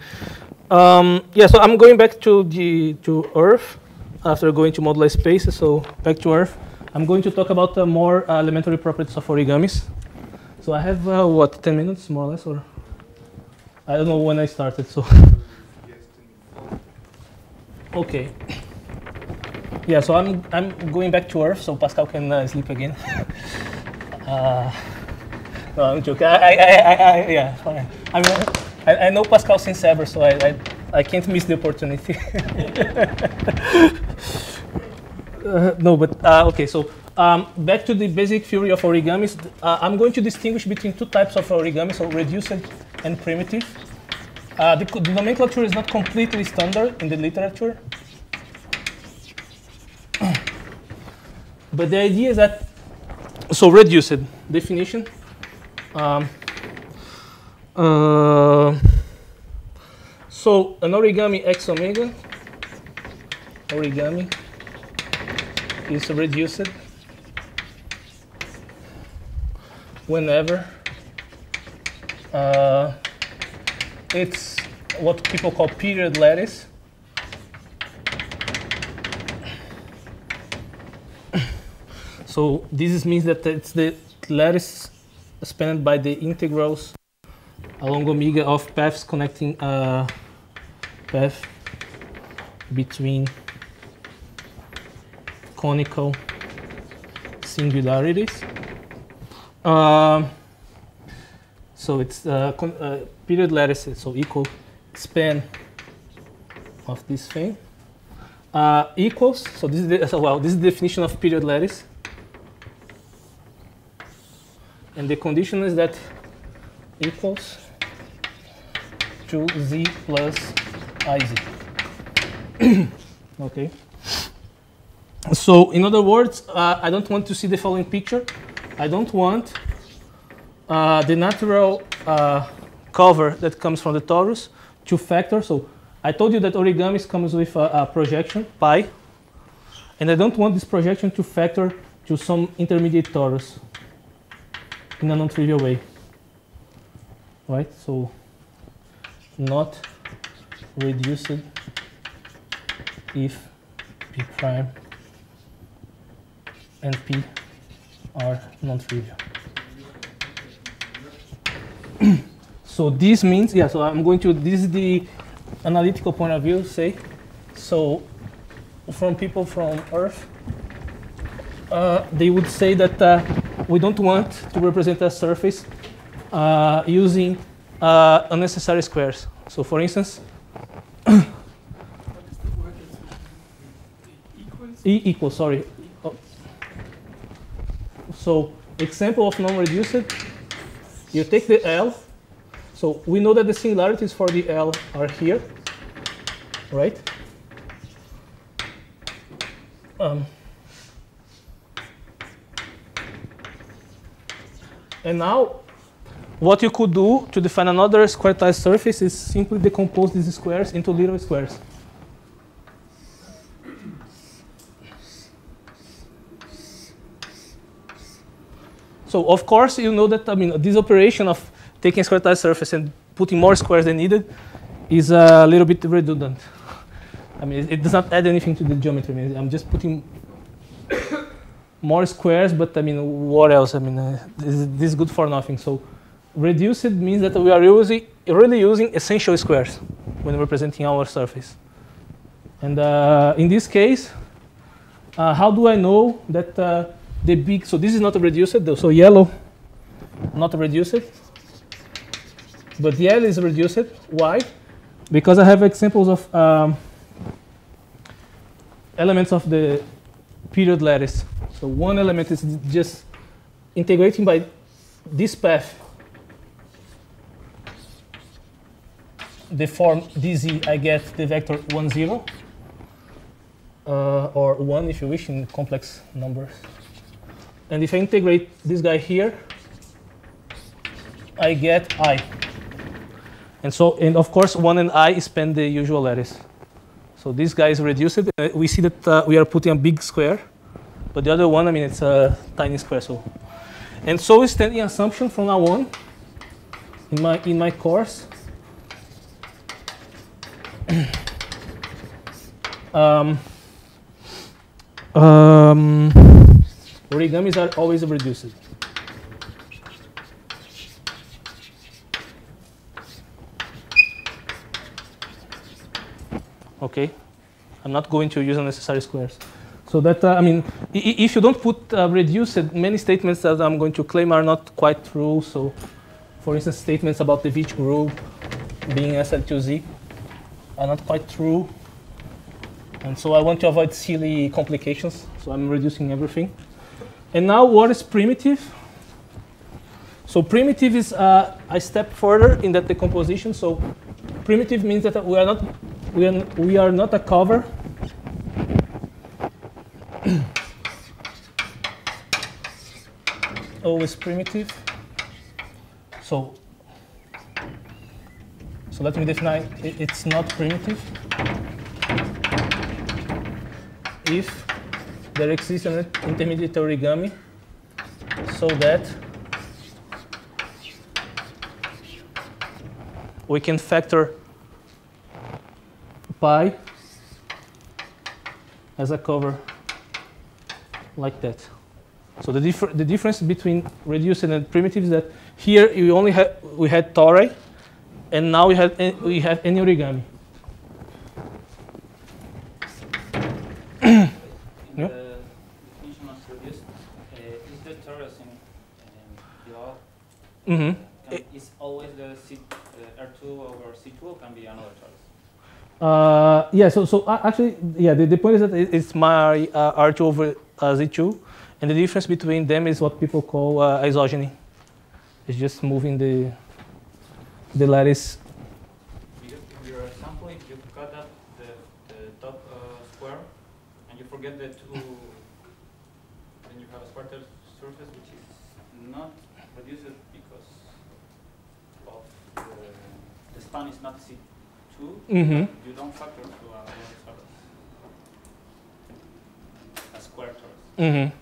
Um, yeah, so I'm going back to, the, to Earth after going to modular spaces. So back to Earth. I'm going to talk about uh, more uh, elementary properties of origamis. So I have, uh, what, ten minutes, more or less? Or I don't know when I started, so. Okay. Yeah, so I'm, I'm going back to Earth, so Pascal can uh, sleep again. uh, no, I'm joking. I, I, I, I, yeah, fine. I, mean, I, I know Pascal since ever, so I, I, I can't miss the opportunity. uh, no, but uh, okay, so um, back to the basic theory of origamis. Uh, I'm going to distinguish between two types of origami, so reduced and primitive. Uh, the, the nomenclature is not completely standard in the literature. But the idea is that, so reduced definition, um, uh, so an origami x omega, origami is reduced whenever uh, it's what people call period lattice. So this means that it's the lattice spanned by the integrals along omega of paths connecting a path between conical singularities. Um, so it's uh, con uh, period lattices, so equal span of this thing uh, equals. So this is the, so well, this is the definition of period lattice, and the condition is that equals to z plus iz. Okay. So in other words, uh, I don't want to see the following picture. I don't want uh, the natural uh, cover that comes from the torus to factor. So I told you that origami comes with a, a projection pi, and I don't want this projection to factor to some intermediate torus in a non-trivial way. Right? So not reduced if p prime and p are non-trivial. So this means, yeah, so I'm going to, this is the analytical point of view, say. So from people from Earth, uh, they would say that uh, we don't want to represent a surface uh, using uh, unnecessary squares. So for instance, E equals, sorry. Oh. So example of non-reduced, you take the L. So we know that the singularities for the L are here, right? Um, and now what you could do to define another squaretized surface is simply decompose these squares into little squares. So of course, you know that, I mean, this operation of taking a squaretized surface and putting more squares than needed is a little bit redundant. I mean, it, it does not add anything to the geometry. I mean, I'm just putting more squares, but I mean, what else? I mean, uh, this, this is good for nothing. So reduced means that we are using, really using essential squares when representing our surface. And uh, in this case, uh, how do I know that uh, the big, so this is not reduced though, so yellow, not reduced, but yellow is reduced. Why? Because I have examples of um, elements of the period lattice. So one element is just integrating by this path, the form dz, I get the vector one, zero, uh, or one if you wish in complex numbers. And if I integrate this guy here, I get I. And so, and of course, one and I span the usual lattice. So this guy is reduced. We see that uh, we are putting a big square, but the other one, I mean, it's a tiny square. So, and so is standing assumption from now on in my in my course. um. um Origamis are always reduced. Okay, I'm not going to use unnecessary squares. So that uh, I mean, if you don't put uh, reduced, many statements that I'm going to claim are not quite true. So, for instance, statements about the Veech group being S L two Z are not quite true. And so I want to avoid silly complications. So I'm reducing everything. And now what is primitive? So primitive is uh, a step further in that decomposition. So primitive means that we are not we are, we are not a cover always primitive. So so let me define it, it's not primitive if there exists an intermediate origami so that we can factor pi as a cover like that. So the, differ the difference between reduced and primitive is that here we only had we had tori, and now we have we have any origami. Yeah? introduced, uh, is the terracing um, law. Mm-hmm. Can, is always the C, uh, R two over C two can be another torus? Uh, yeah, so, so uh, actually, yeah, the, the point is that it's my uh, R two over uh, Z two, and the difference between them is what people call uh, isogeny. It's just moving the, the lattice. Because in your example, if you cut up the, the top uh, square, and you forget the two, then you have a sparse surface which is not reduced. The span is not C two, mm-hmm. You don't factor to a torus, a square torus. Mm-hmm.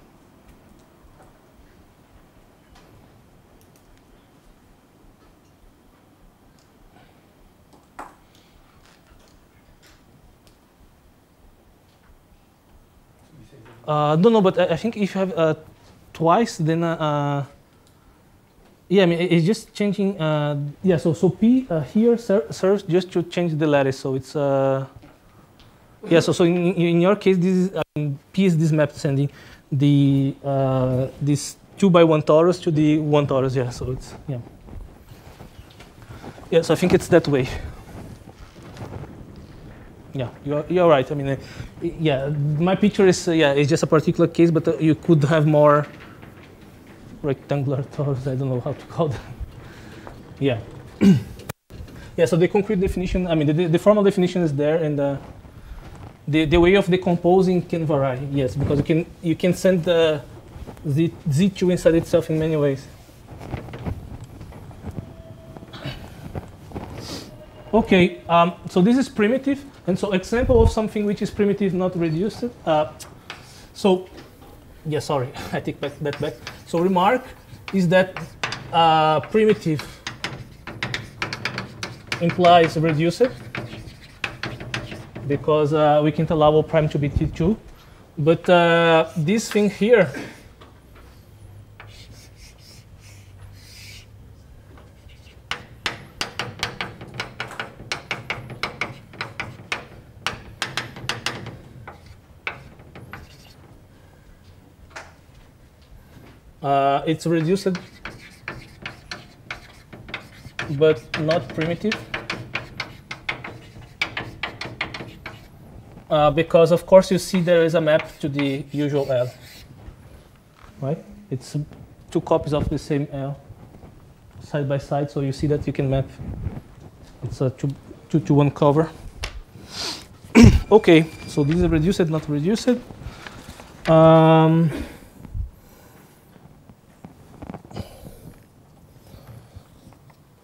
Uh, no, no, but I think if you have uh, twice, then uh, yeah, I mean, it's just changing. Uh, yeah, so so P uh, here ser serves just to change the lattice. So it's uh, yeah. So so in, in your case, this is, I mean, P is this map sending the uh, this two by one torus to the one torus. Yeah. So it's yeah. Yeah. So I think it's that way. Yeah, you're you're right. I mean, uh, yeah, my picture is uh, yeah, it's just a particular case, but uh, you could have more rectangular torus, I don't know how to call them. Yeah. Yeah, so the concrete definition, I mean, the, the formal definition is there, and uh, the, the way of decomposing can vary, yes, because you can, you can send the Z, Z two inside itself in many ways. Okay, um, so this is primitive, and so example of something which is primitive, not reduced. Uh, so, yeah, sorry, I take back, that back. So remark is that uh, primitive implies reduced because uh, we can't allow all prime to be T two. But uh, this thing here Uh, it's reduced, but not primitive, uh, because of course you see there is a map to the usual L, right? It's two copies of the same L, side by side, so you see that you can map. It's a two, two to one cover. Okay, so this is reduced, not reduced. Um,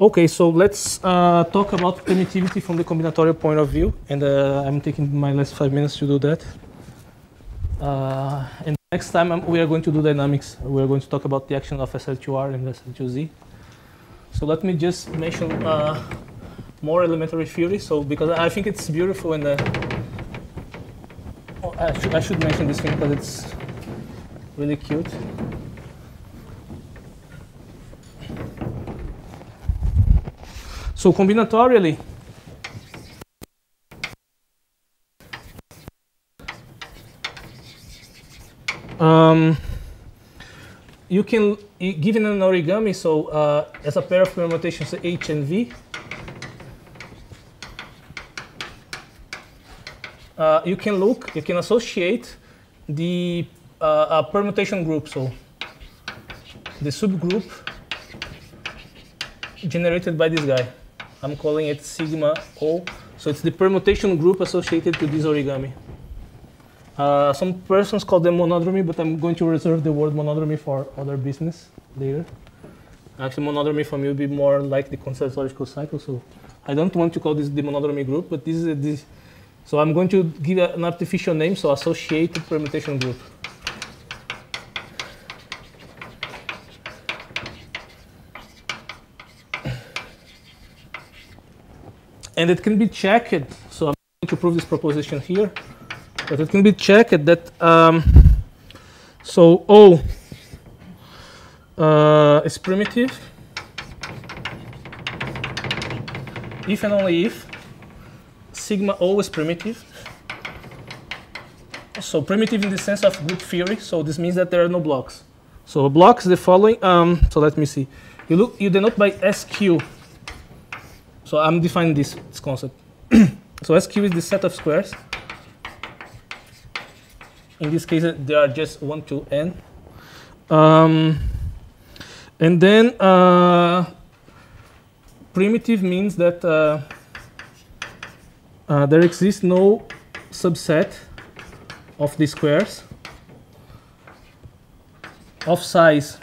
Okay, so let's uh, talk about primitivity from the combinatorial point of view, and uh, I'm taking my last five minutes to do that. Uh, and next time I'm, we are going to do dynamics. We are going to talk about the action of S L two R and S L two Z. So let me just mention uh, more elementary theory. So because I think it's beautiful, and uh, oh, I, should, I should mention this thing because it's really cute. So combinatorially, um, you can, given an origami, so uh, as a pair of permutations H and V, uh, you can look, you can associate the uh, uh, permutation group, so the subgroup generated by this guy. I'm calling it sigma O. So it's the permutation group associated to this origami. Uh, some persons call them monodromy, but I'm going to reserve the word monodromy for other business later. Actually, monodromy for me would be more like the Kontsevich-Zorich cycle. So I don't want to call this the monodromy group, but this is a, this. So I'm going to give an artificial name, so associated permutation group. And it can be checked, so I'm going to prove this proposition here, but it can be checked that, um, so O uh, is primitive if and only if sigma O is primitive So primitive in the sense of group theory. So this means that there are no blocks. So blocks the following. Um, so let me see. You look. You denote by S Q. So I'm defining this, this concept. So S Q is the set of squares. In this case, there are just one to n. Um, and then uh, primitive means that uh, uh, there exists no subset of the squares of size,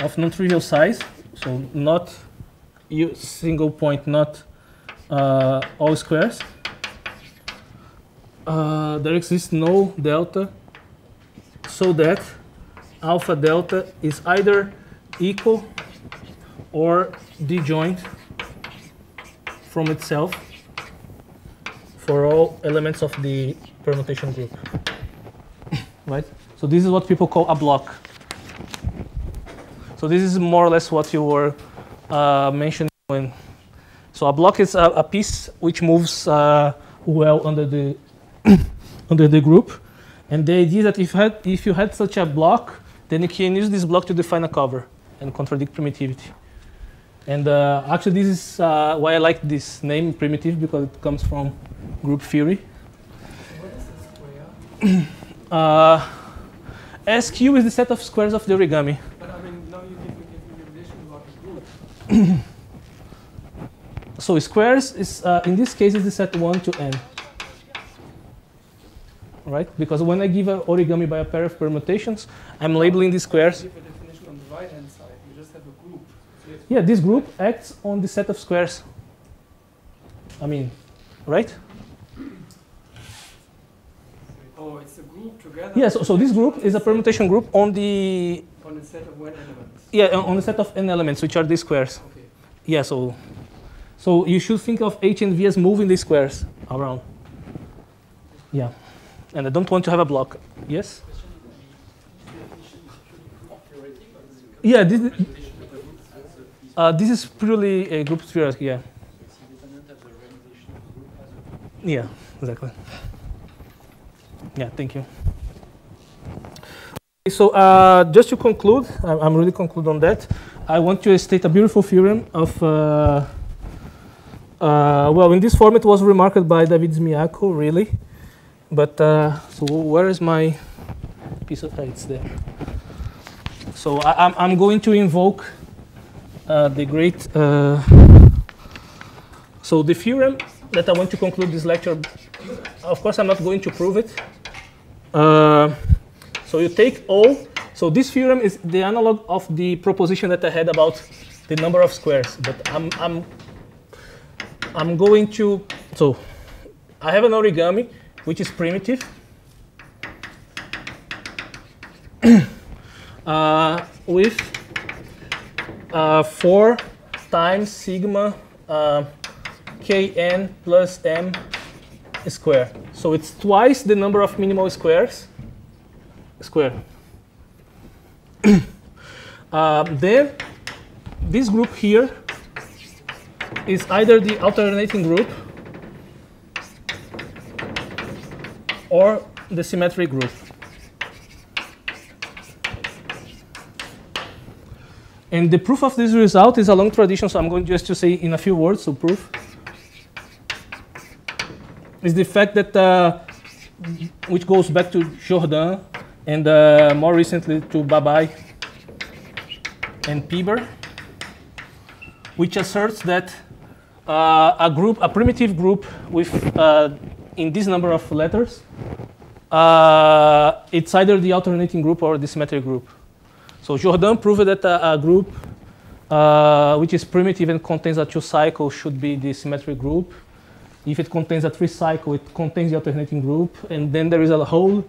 of non-trivial size, so not u single point, not uh, all squares. Uh, there exists no delta, so that alpha delta is either equal or disjoint from itself for all elements of the permutation group. Right? So this is what people call a block. So this is more or less what you were uh, mentioning. When. So a block is a, a piece which moves uh, well under the under the group, and the idea that if had, if you had such a block, then you can use this block to define a cover and contradict primitivity. And uh, actually, this is uh, why I like this name primitive, because it comes from group theory. What is the square? uh, S Q is the set of squares of the origami. But I mean, now you give me the definition about the group. So squares is uh, in this case is the set one to n. Right? Because when I give an origami by a pair of permutations, I'm labeling the squares. You have a definition on the right-hand side. You just have a group. So yeah, this group acts on the set of squares. I mean, right? Oh, it's a group together. Yeah, so, so this group is a permutation group on the... On the set of n elements. Yeah, on the set of n elements, which are the squares. Okay. Yeah, so, so you should think of H and V as moving the squares around. Yeah. And I don't want to have a block. Yes? Yeah, this, uh, this is purely a group theory, yeah. Yeah, exactly. Yeah, thank you. So uh, just to conclude, I'm really conclude on that. I want to state a beautiful theorem of, uh, uh, well, in this form it was remarked by David Zmiakov, really. But uh, so where is my piece of, oh, it's there. So I, I'm, I'm going to invoke uh, the great, uh, so the theorem that I want to conclude this lecture, of course I'm not going to prove it. Uh, so you take O, so this theorem is the analog of the proposition that I had about the number of squares, but I'm, I'm, I'm going to, so I have an origami, which is primitive. uh, with uh, four times sigma uh, kn plus m square. So it's twice the number of minimal squares square. uh, then this group here is either the alternating group or the symmetric group. And the proof of this result is a long tradition, so I'm going just to say in a few words. So proof is the fact that, uh, which goes back to Jordan and uh, more recently to Babai and Pieber, which asserts that uh, a group, a primitive group with uh, in this number of letters, uh, it's either the alternating group or the symmetric group. So Jordan proved that a, a group uh, which is primitive and contains a two cycle should be the symmetric group. If it contains a three cycle, it contains the alternating group. And then there is a whole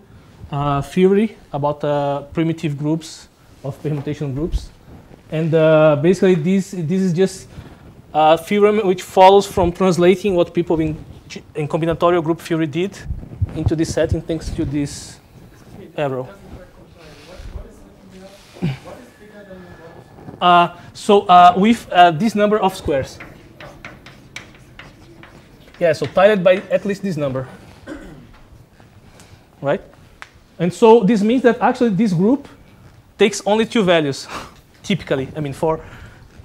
uh, theory about uh, primitive groups of permutation groups. And uh, basically this, this is just a theorem which follows from translating what people in in combinatorial group theory did into this setting thanks to this arrow. Uh, so uh, with uh, this number of squares. Yeah, so tied by at least this number. right? And so this means that actually this group takes only two values, typically. I mean, for,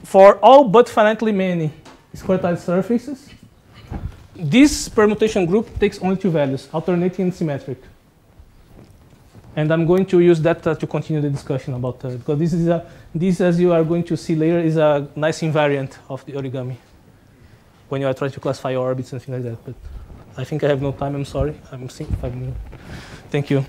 for all but finitely many square-tiled surfaces, this permutation group takes only two values, alternating and symmetric. And I'm going to use that uh, to continue the discussion about that, uh, because this is a, this, as you are going to see later, is a nice invariant of the origami when you are trying to classify orbits and things like that. But I think I have no time. I'm sorry. I'm seeing five minutes. Thank you.